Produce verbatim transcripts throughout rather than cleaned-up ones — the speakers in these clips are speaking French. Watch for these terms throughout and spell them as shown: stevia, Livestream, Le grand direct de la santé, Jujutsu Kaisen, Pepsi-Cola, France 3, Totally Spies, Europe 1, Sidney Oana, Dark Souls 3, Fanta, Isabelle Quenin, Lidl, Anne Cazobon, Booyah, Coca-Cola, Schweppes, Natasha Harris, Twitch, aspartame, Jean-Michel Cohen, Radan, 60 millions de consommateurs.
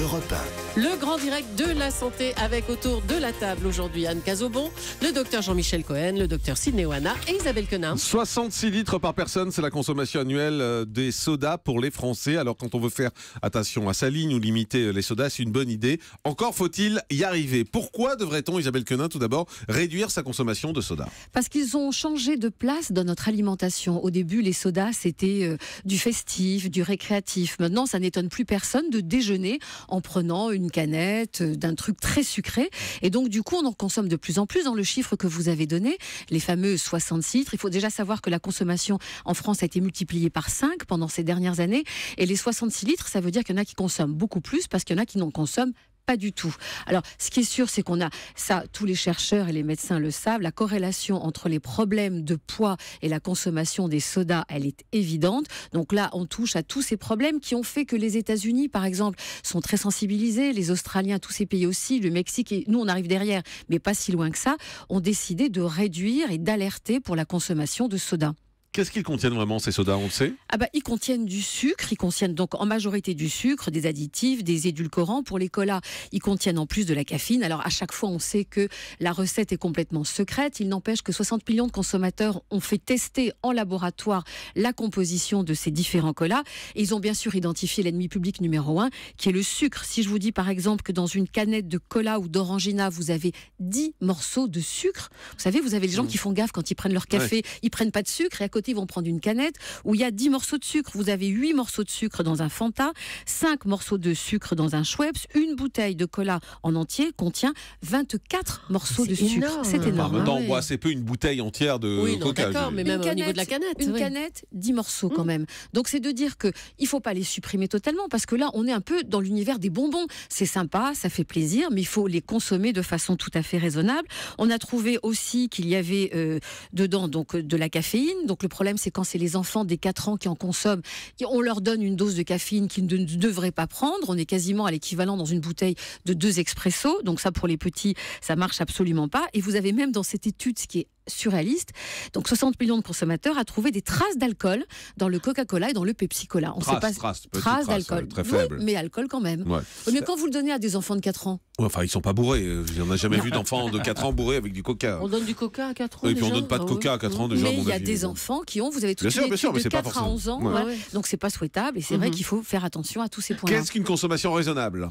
Europe un. Le grand direct de la santé avec autour de la table aujourd'hui Anne Cazobon, le docteur Jean-Michel Cohen, le docteur Sidney Oana et Isabelle Quenin. soixante-six litres par personne, c'est la consommation annuelle des sodas pour les Français. Alors quand on veut faire attention à sa ligne ou limiter les sodas, c'est une bonne idée. Encore faut-il y arriver. Pourquoi devrait-on, Isabelle Quenin, tout d'abord, réduire sa consommation de soda? Parce qu'ils ont changé de place dans notre alimentation. Au début, les sodas, c'était du festif, du récréatif. Maintenant, ça n'étonne plus personne de déjeuner en prenant une canette d'un truc très sucré. Et donc, du coup, on en consomme de plus en plus. Dans le chiffre que vous avez donné, les fameux soixante-six litres, il faut déjà savoir que la consommation en France a été multipliée par cinq pendant ces dernières années. Et les soixante-six litres, ça veut dire qu'il y en a qui consomment beaucoup plus parce qu'il y en a qui n'en consomment pas du tout. Alors, ce qui est sûr, c'est qu'on a, ça, tous les chercheurs et les médecins le savent, la corrélation entre les problèmes de poids et la consommation des sodas, elle est évidente. Donc là, on touche à tous ces problèmes qui ont fait que les États-Unis, par exemple, sont très sensibilisés, les Australiens, tous ces pays aussi, le Mexique, et nous, on arrive derrière, mais pas si loin que ça, ont décidé de réduire et d'alerter pour la consommation de sodas. Qu'est-ce qu'ils contiennent vraiment, ces sodas, on le sait? Ah bah, ils contiennent du sucre, ils contiennent donc en majorité du sucre, des additifs, des édulcorants. Pour les colas, ils contiennent en plus de la caféine. Alors à chaque fois, on sait que la recette est complètement secrète. Il n'empêche que soixante millions de consommateurs ont fait tester en laboratoire la composition de ces différents colas. Et ils ont bien sûr identifié l'ennemi public numéro un, qui est le sucre. Si je vous dis par exemple que dans une canette de cola ou d'orangina, vous avez dix morceaux de sucre, vous savez, vous avez les gens qui font gaffe quand ils prennent leur café, ouais. Ils prennent pas de sucre et à côté ils vont prendre une canette où il y a dix morceaux de sucre. Vous avez huit morceaux de sucre dans un Fanta, cinq morceaux de sucre dans un Schweppes. Une bouteille de cola en entier contient vingt-quatre morceaux de sucre. C'est énorme. Maintenant, on boit assez peu une bouteille entière de oui, non, coca. D'accord, mais même canette, au niveau de la canette. Une oui. canette, dix morceaux quand même. Donc c'est de dire qu'il ne faut pas les supprimer totalement parce que là, on est un peu dans l'univers des bonbons. C'est sympa, ça fait plaisir, mais il faut les consommer de façon tout à fait raisonnable. On a trouvé aussi qu'il y avait euh, dedans donc, de la caféine. Donc le Le problème, c'est quand c'est les enfants des quatre ans qui en consomment, on leur donne une dose de caféine qu'ils ne devraient pas prendre. On est quasiment à l'équivalent dans une bouteille de deux expressos. Donc ça, pour les petits, ça marche absolument pas. Et vous avez même dans cette étude, ce qui est surréaliste, donc soixante millions de consommateurs a trouvé des traces d'alcool dans le Coca-Cola et dans le Pepsi-Cola. On trace, sait pas trace, trace d'alcool, très faible, oui, mais alcool quand même. Ouais. Mais quand vous le donnez à des enfants de quatre ans, ouais, enfin ils sont pas bourrés. On n'a jamais vu d'enfants de quatre ans bourrés avec du Coca. On donne du Coca à quatre ans. Et puis on donne pas de Coca ah, à quatre ans déjà. Mais il y a des enfants qui ont, vous avez tout sûr, sûr, de quatre à onze ans, ouais. Ouais. Donc c'est pas souhaitable et c'est mm-hmm. vrai qu'il faut faire attention à tous ces points-là. Qu'est-ce qu'une consommation raisonnable ?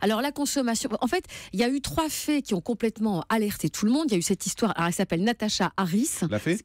Alors la consommation, en fait, il y a eu trois fées qui ont complètement alerté tout le monde. Il y a eu cette histoire, elle s'appelle Natasha Harris. La fée ?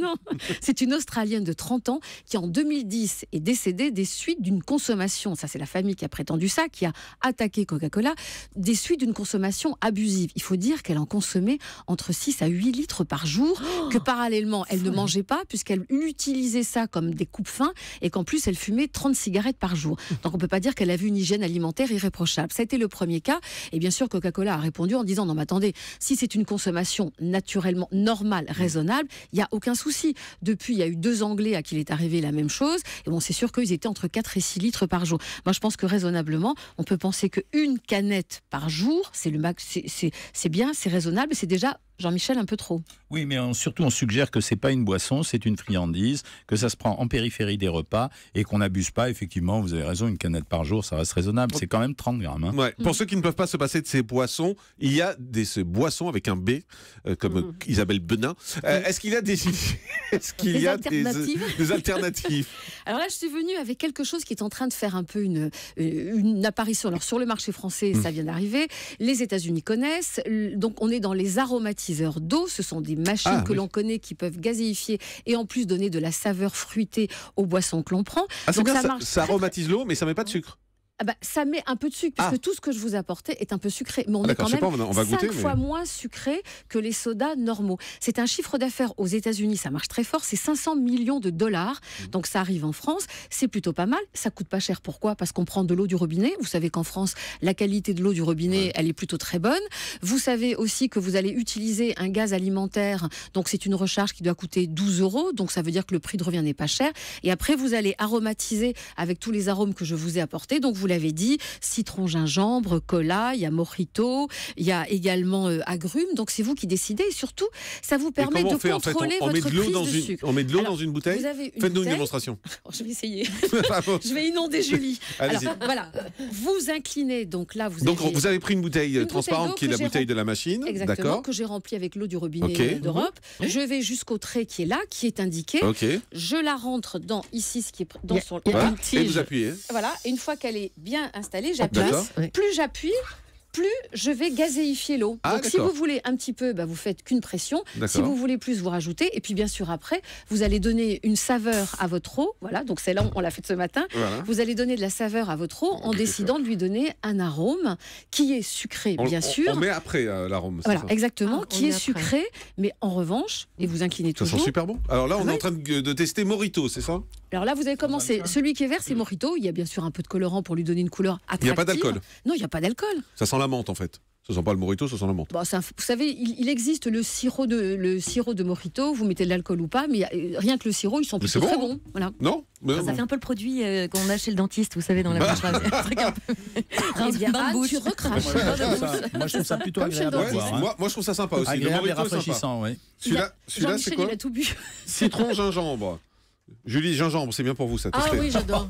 Non, c'est une Australienne de trente ans qui en deux mille dix est décédée des suites d'une consommation, ça c'est la famille qui a prétendu ça, qui a attaqué Coca-Cola, des suites d'une consommation abusive. Il faut dire qu'elle en consommait entre six à huit litres par jour, oh, que parallèlement elle fou. ne mangeait pas puisqu'elle utilisait ça comme des coupes-fins et qu'en plus elle fumait trente cigarettes par jour. Donc on ne peut pas dire qu'elle avait une hygiène alimentaire irréprochable. Ça a été le premier cas. Et bien sûr, Coca-Cola a répondu en disant « Non, mais attendez, si c'est une consommation naturellement normale, raisonnable, il n'y a aucun souci. » Depuis, il y a eu deux Anglais à qui il est arrivé la même chose. Et bon, c'est sûr qu'ils étaient entre quatre et six litres par jour. Moi, je pense que raisonnablement, on peut penser qu'une canette par jour, c'est le max, c'est, c'est, c'est bien, c'est raisonnable, c'est déjà... Jean-Michel, un peu trop. Oui, mais on, surtout, on suggère que ce n'est pas une boisson, c'est une friandise, que ça se prend en périphérie des repas et qu'on n'abuse pas. Effectivement, vous avez raison, une canette par jour, ça reste raisonnable. C'est quand même trente grammes. Hein. Ouais. Mmh. Pour ceux qui ne peuvent pas se passer de ces boissons, il y a des ces boissons avec un B, euh, comme mmh. Isabelle Benin. Euh, mmh. Est-ce qu'il y a des, est-ce qu'il y a des alternatives, des, des alternatives? Alors là, je suis venue avec quelque chose qui est en train de faire un peu une, une apparition. Alors, sur le marché français, mmh. ça vient d'arriver. Les États-Unis connaissent. Donc, on est dans les aromatiques d'eau, ce sont des machines ah, que oui. l'on connaît qui peuvent gazéifier et en plus donner de la saveur fruitée aux boissons que l'on prend. Ah, donc bien, ça, ça, marche ça aromatise l'eau, mais ça met pas de sucre. Ah bah, ça met un peu de sucre, puisque ah. tout ce que je vous apportais est un peu sucré. Mais on ah est quand même pas, on va goûter, cinq mais... fois moins sucré que les sodas normaux. C'est un chiffre d'affaires aux États-Unis, ça marche très fort, c'est cinq cents millions de dollars. Mmh. Donc ça arrive en France, c'est plutôt pas mal. Ça coûte pas cher, pourquoi? Parce qu'on prend de l'eau du robinet. Vous savez qu'en France, la qualité de l'eau du robinet, ouais. elle est plutôt très bonne. Vous savez aussi que vous allez utiliser un gaz alimentaire, donc c'est une recharge qui doit coûter douze euros. Donc ça veut dire que le prix de revient n'est pas cher. Et après, vous allez aromatiser avec tous les arômes que je vous ai apportés. Donc vous l'avez dit, citron, gingembre, cola, il y a mojito, il y a également euh, agrumes. Donc c'est vous qui décidez. Et surtout, ça vous permet de contrôler en fait, on, on votre met de prise dans de une, sucre. On met de l'eau alors, dans une bouteille. Faites-nous une démonstration. Alors, je vais essayer. Je vais inonder Julie. Allez-y. Alors voilà, vous inclinez. Donc là, vous donc avez, vous avez pris une bouteille une transparente bouteille qui est la bouteille rem... de la machine. Exactement. D'accord. Que j'ai remplie avec l'eau du robinet okay. d'Europe. Mmh. Je vais jusqu'au trait qui est là, qui est indiqué. Okay. Je la rentre dans ici, ce qui est dans yeah. son voilà. une tige. Et vous appuyez. Voilà. Et une fois qu'elle est bien installée, j'appuie. Oui. Plus j'appuie, plus je vais gazéifier l'eau. Ah, donc si vous voulez un petit peu, bah, vous faites qu'une pression. Si vous voulez plus, vous rajoutez. Et puis bien sûr après, vous allez donner une saveur à votre eau. Voilà, donc celle-là, on l'a fait ce matin. Voilà. Vous allez donner de la saveur à votre eau en okay. décidant de lui donner un arôme qui est sucré, on, bien on, sûr. On met après euh, l'arôme, c'est voilà, ça exactement, ah, qui est après. sucré, mais en revanche, et vous inclinez toujours. Ça sent super bon. Alors là, on ah, est ouais. en train de, de tester Mojito, c'est ça? Alors là, vous avez commencé. Celui qui est vert, c'est Mojito. Il y a bien sûr un peu de colorant pour lui donner une couleur attractive. Il n'y a pas d'alcool. Non, il n'y a pas d'alcool. Ça sent la menthe, en fait. Ça sent pas le Mojito, ça sent la menthe. Bon, ça, vous savez, il, il existe le sirop de le sirop de Mojito. Vous mettez de l'alcool ou pas, mais rien que le sirop, ils sont plutôt bon, très bons. Voilà. Non. Mais ça, bon. ça fait un peu le produit euh, qu'on a chez le dentiste, vous savez, dans la bouche. Bah. Un truc un peu. Rince bien, ah, tu recraches. Moi, je trouve ça, moi, je trouve ça plutôt agréable. Ouais, moi, moi, je trouve ça sympa aussi. Agréable et rafraîchissant, oui. Celui-là, celui-là, c'est quoi ? Citron, gingembre. Julie, gingembre, c'est bien pour vous ça. Ah oui, j'adore.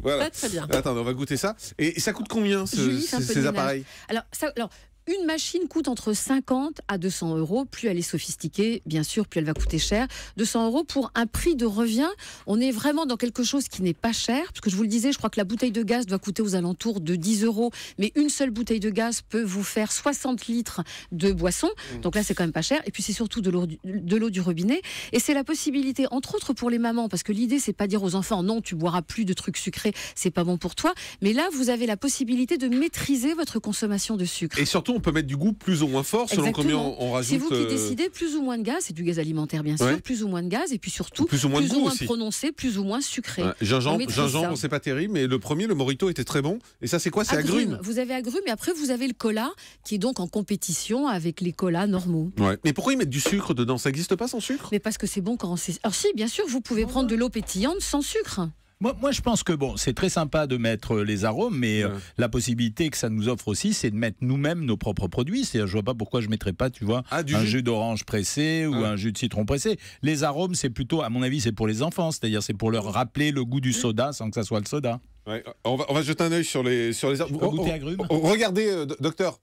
Voilà. Pas très bien. Attends, on va goûter ça. Et ça coûte combien ce, Julie, ces, ces appareils? Alors, ça, alors, une machine coûte entre cinquante à deux cents euros. Plus elle est sophistiquée, bien sûr, plus elle va coûter cher. deux cents euros pour un prix de revient. On est vraiment dans quelque chose qui n'est pas cher. Parce que je vous le disais, je crois que la bouteille de gaz doit coûter aux alentours de dix euros. Mais une seule bouteille de gaz peut vous faire soixante litres de boisson. Donc là, c'est quand même pas cher. Et puis, c'est surtout de l'eau du, du robinet. Et c'est la possibilité, entre autres pour les mamans, parce que l'idée, c'est pas dire aux enfants, non, tu boiras plus de trucs sucrés, c'est pas bon pour toi. Mais là, vous avez la possibilité de maîtriser votre consommation de sucre. Et surtout, on peut mettre du goût plus ou moins fort selon Exactement. combien on, on rajoute. C'est vous qui décidez, plus ou moins de gaz, c'est du gaz alimentaire bien sûr, ouais. plus ou moins de gaz et puis surtout plus ou moins, plus ou moins prononcé, plus ou moins sucré. Ouais. Gingembre, gingembre c'est pas terrible, mais le premier, le Mojito était très bon. Et ça, c'est quoi? C'est agrumes. agrumes. Vous avez agrumes et après vous avez le cola qui est donc en compétition avec les colas normaux. Ouais. Mais pourquoi ils mettent du sucre dedans? Ça n'existe pas sans sucre? Mais parce que c'est bon quand c'est. Alors si, bien sûr, vous pouvez oh. prendre de l'eau pétillante sans sucre. Moi, moi, je pense que bon, c'est très sympa de mettre les arômes, mais ouais. euh, la possibilité que ça nous offre aussi, c'est de mettre nous-mêmes nos propres produits. C'est-à-dire, je vois pas pourquoi je mettrais pas, tu vois, ah, du un jus, jus d'orange pressé ou ah. un jus de citron pressé. Les arômes, c'est plutôt, à mon avis, c'est pour les enfants. C'est-à-dire, c'est pour leur rappeler le goût du soda sans que ça soit le soda. Ouais. On, va, on va jeter un œil sur les sur les arômes. Oh, oh, regardez, euh, docteur,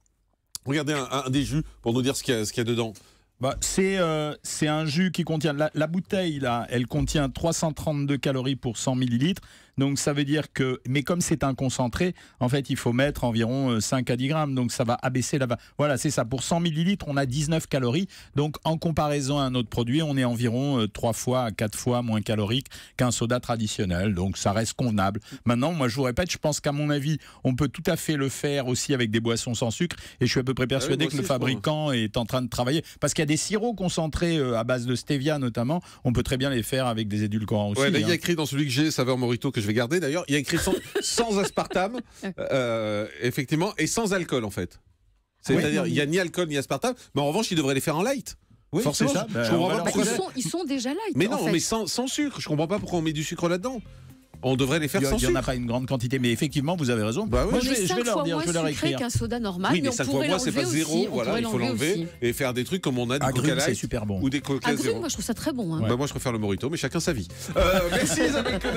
regardez un, un, un des jus pour nous dire ce qu'il y a, ce qu'il y a dedans. Bah, c'est euh, c'est un jus qui contient, la, la bouteille là, elle contient trois cent trente-deux calories pour cent millilitres, donc ça veut dire que, mais comme c'est un concentré, en fait il faut mettre environ cinq à dix grammes, donc ça va abaisser la... Voilà, c'est ça, pour cent millilitres on a dix-neuf calories, donc en comparaison à un autre produit, on est environ trois fois à quatre fois moins calorique qu'un soda traditionnel, donc ça reste convenable. Maintenant, moi je vous répète, je pense qu'à mon avis, on peut tout à fait le faire aussi avec des boissons sans sucre, et je suis à peu près persuadé ah oui, que le fabricant est en train de travailler, parce qu'il y a des sirops concentrés à base de stevia notamment, on peut très bien les faire avec des édulcorants aussi. Ouais, là, hein. Il y a écrit dans celui que j'ai, saveur Mojito, que je vais garder d'ailleurs, il y a écrit sans, sans aspartame, euh, effectivement, et sans alcool en fait. C'est-à-dire, oui, il n'y a ni alcool ni aspartame, mais en revanche, ils devraient les faire en light. Oui, forcément. Ça. Je, je comprends pas pourquoi... ils, sont, ils sont déjà light. Mais non, en fait. mais sans, sans sucre. Je comprends pas pourquoi on met du sucre là-dedans. On devrait les faire sans sucre. Il n'y en a pas une grande quantité, mais effectivement, vous avez raison. Bah ouais. Moi, je vais, je vais leur dire, je vais leur écrire. Qu'un soda normal, oui, mais, mais on pourrait l'enlever aussi. C'est pas zéro, voilà, il faut l'enlever et faire des trucs comme on a du coca light, c'est super bon. Ou des coca zéro. Moi, je trouve ça très bon. Hein. Ouais. Bah, moi, je préfère le Mojito, mais chacun sa vie. Euh, merci Isabelle Quenin.